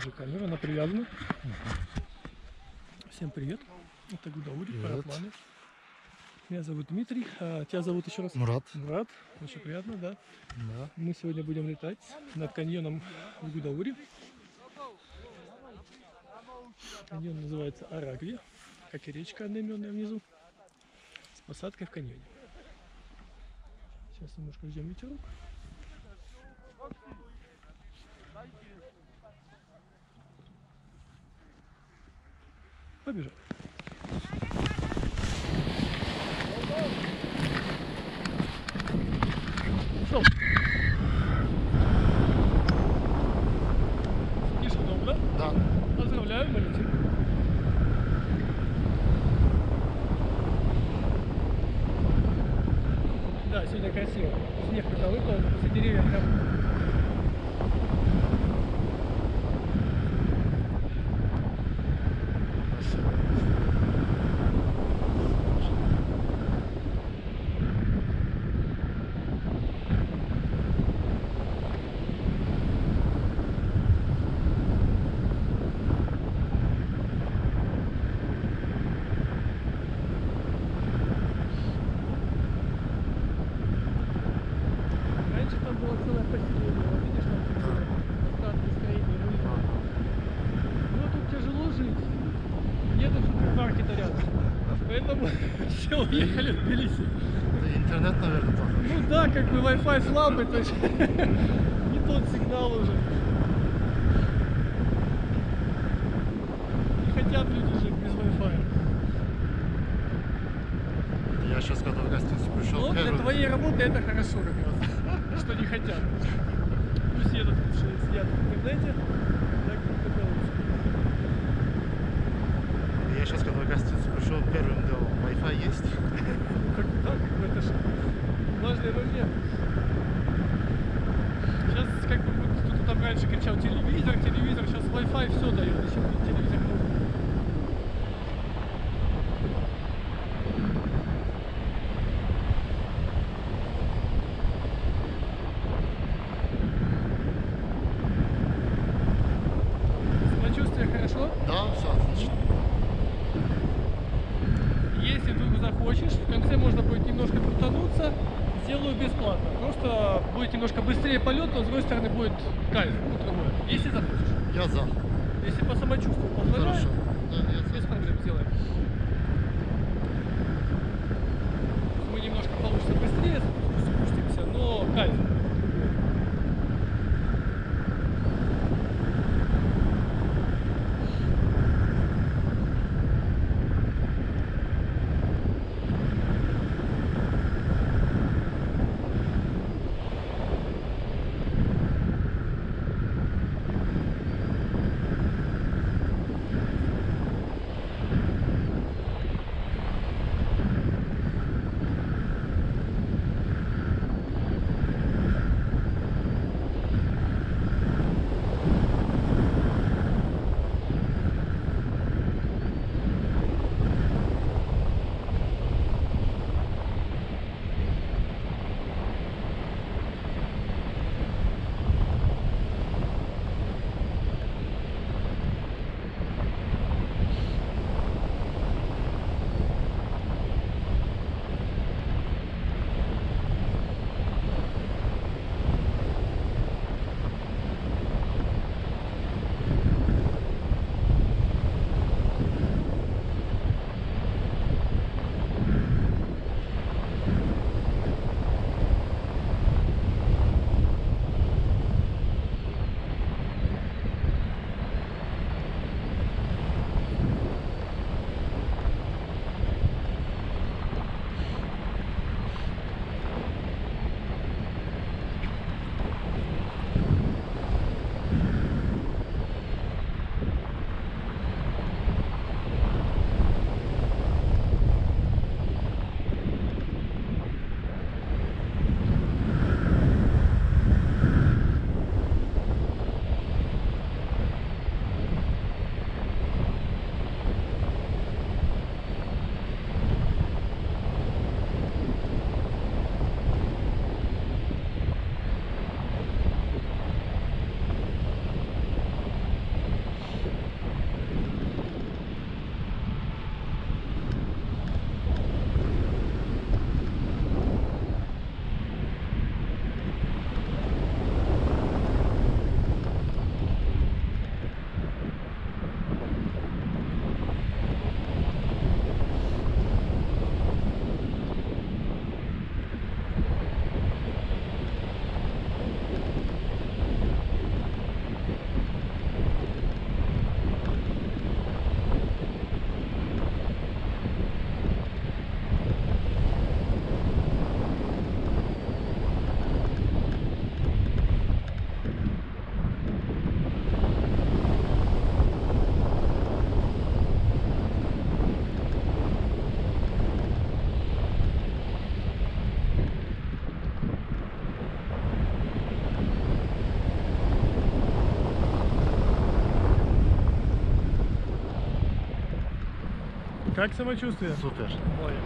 уже камера, она привязана. Всем привет, это Гудаури, параплан. Меня зовут Дмитрий, а тебя зовут еще раз? Мурат. Мурат, очень приятно, да? Да. Мы сегодня будем летать над каньоном в Гудаури. Каньон называется Aragvi, как и речка одноименная внизу, с посадкой в каньоне. Сейчас немножко ждем ветерок. Побежали. Стоп. Тише, дом, да? Да. Поздравляю, мы летим. Да, сегодня красиво. Снег когда выпал, за деревья прям... Все, уехали в Тбилиси. Интернет, наверное, тоже. Ну да, как бы Wi-Fi слабый, то есть не тот сигнал уже. Не хотят люди жить без Wi-Fi. Я сейчас, когда в гостиницу пришел... Ну, для твоей работы это хорошо как раз, что не хотят. Пусть едут, лучше сидят в интернете. Я сейчас, когда в гостиницу пришел, первым делом Wi-Fi есть. Как так? Это же важно и нужно. Сейчас как бы кто-то там раньше кричал телевизор, телевизор, сейчас Wi-Fi все дает, зачем тут телевизор нужен? Немножко быстрее полет, но с другой стороны будет кайф, если захочешь. Я за. Если по самочувствию позволяю, без проблем сделаем. Мы немножко получится быстрее, спустимся, но кайф. Как самочувствие? Супер. Молодец.